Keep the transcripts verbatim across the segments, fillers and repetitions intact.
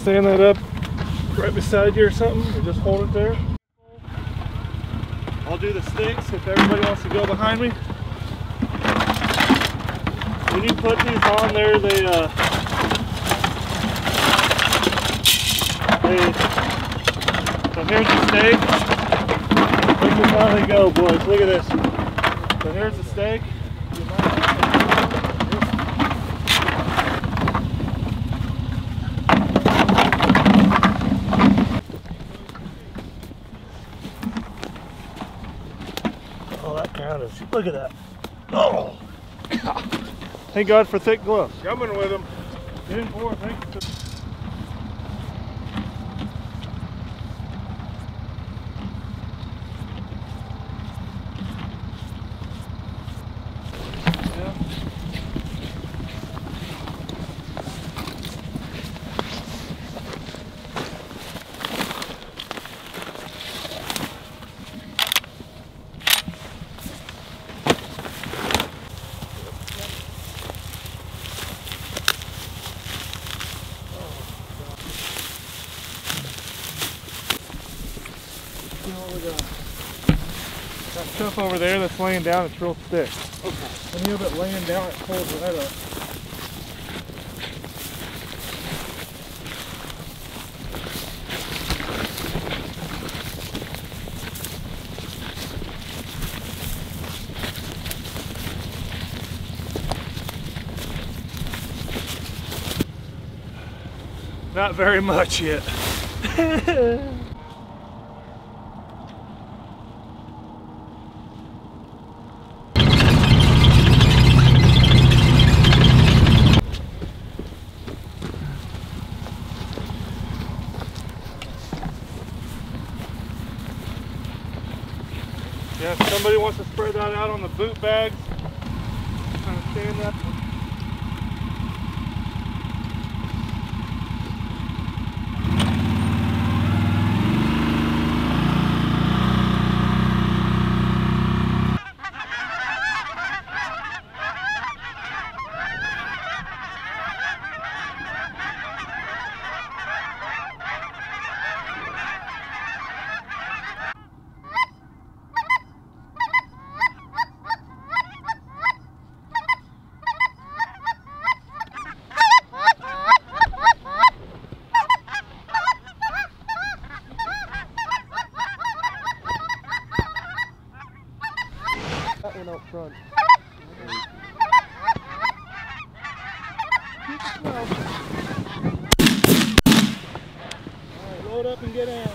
stand that up right beside you or something, or just hold it there. I'll do the sticks if everybody wants to go behind me. When you put these on there, they uh, they so here's the stake. We can finally go, boys. Look at this. So here's the stake. Oh, that ground is, look at that. Oh. Thank God for thick gloves. Coming with them. Ten four, thank you. That stuff over there that's laying down, it's real thick. Okay. When you have it laying down, it pulls right up. Not very much yet. Yeah, if somebody wants to spread that out on the boot bags, kind of stand up. That one up front. Alright, load up and get out.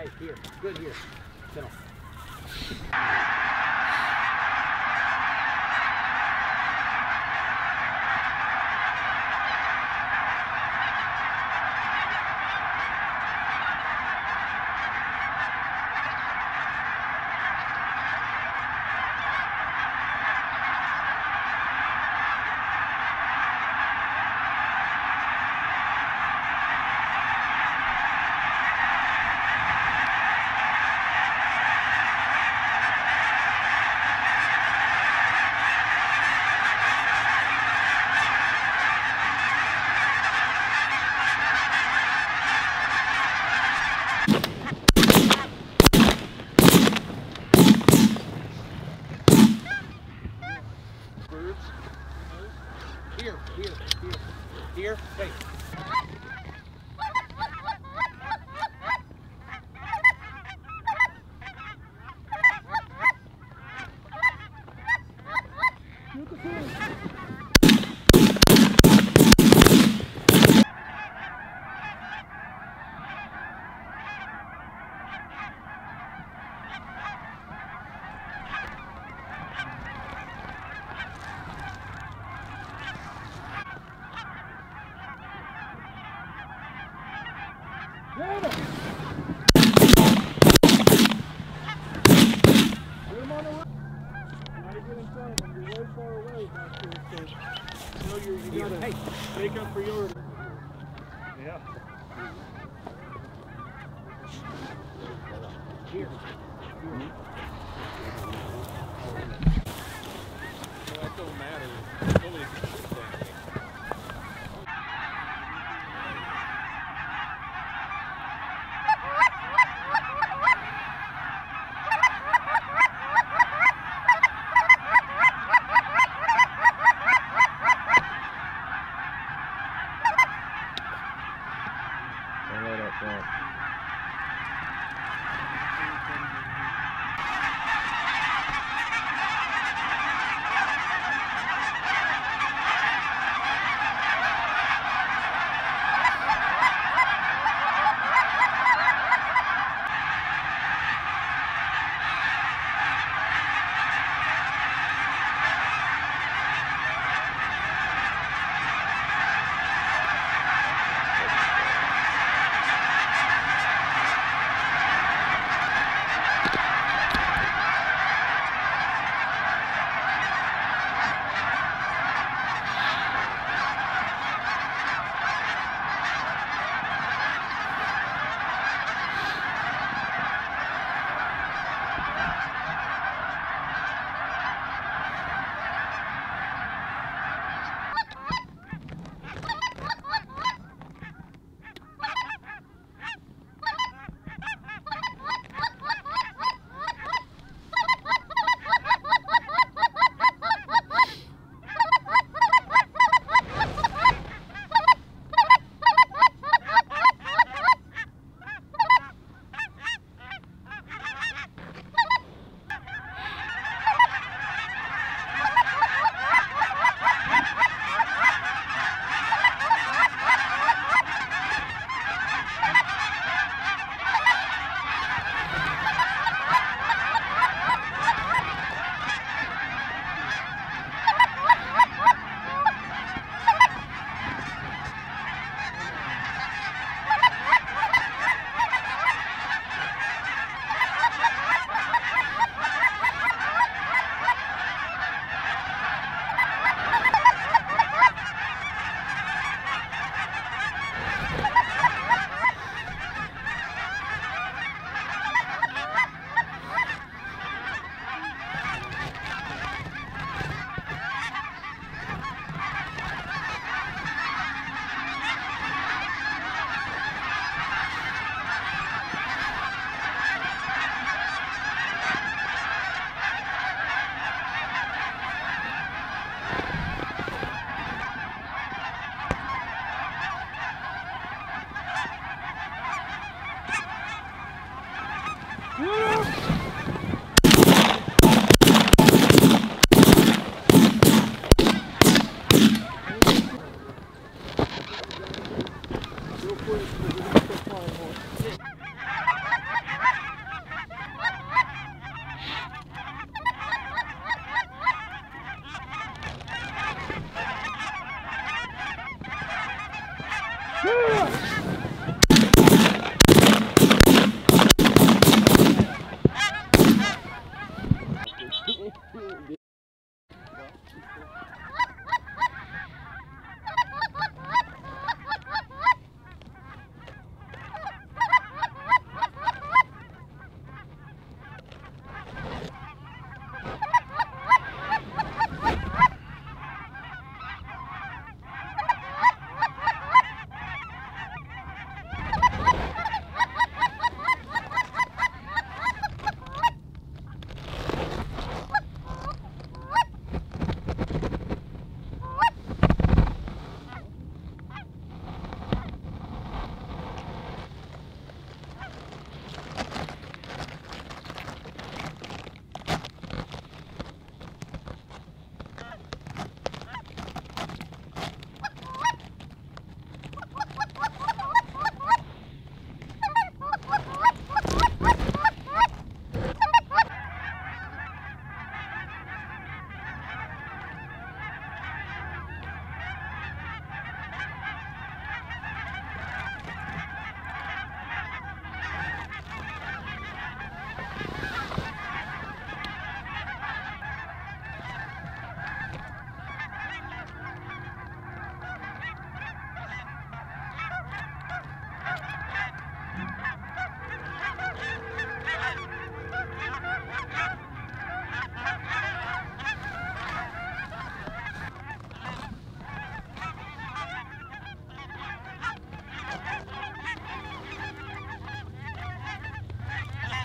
Hey, here. Good here. Settle. Here, here, here, here, hey. Look at this. Get him! Get him on the road! Now you get in front of him. You're way far away back there, so you know you gotta make up for yours. Yeah. Here. Well, that don't matter. Nobody can shoot that. Right up front.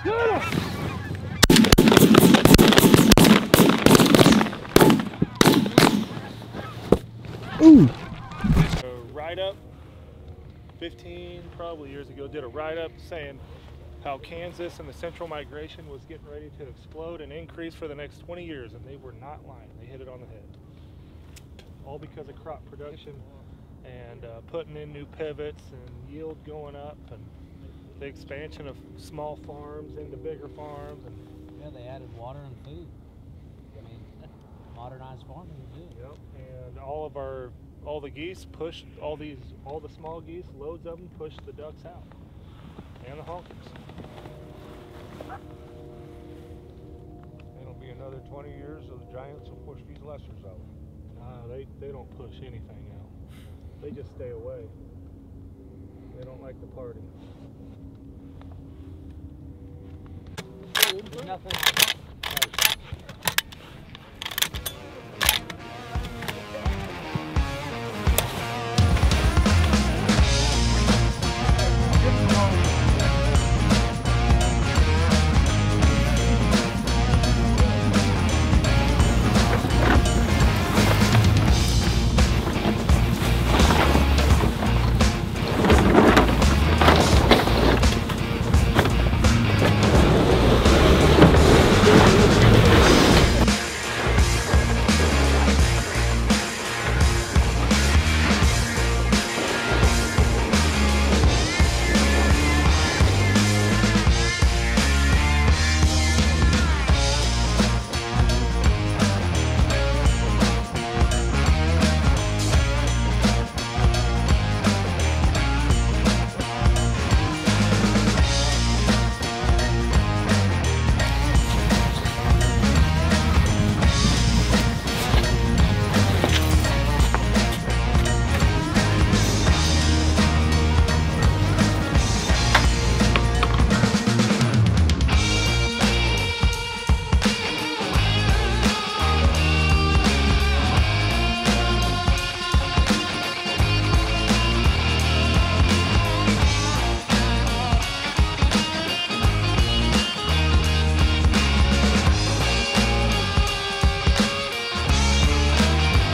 Ooh. So write up fifteen probably years ago, did a write up saying how Kansas and the Central Migration was getting ready to explode and increase for the next twenty years, and they were not lying. They hit it on the head. All because of crop production and uh, putting in new pivots and yield going up and the expansion of small farms into bigger farms. And yeah, they added water and food. I mean, modernized farming too. Yep, and all of our, all the geese pushed, all these, all the small geese, loads of them pushed the ducks out. And the honkers. It'll be another twenty years of the giants will push these lessers out. Nah, they, they don't push anything out. They just stay away. They don't like the party. Nothing.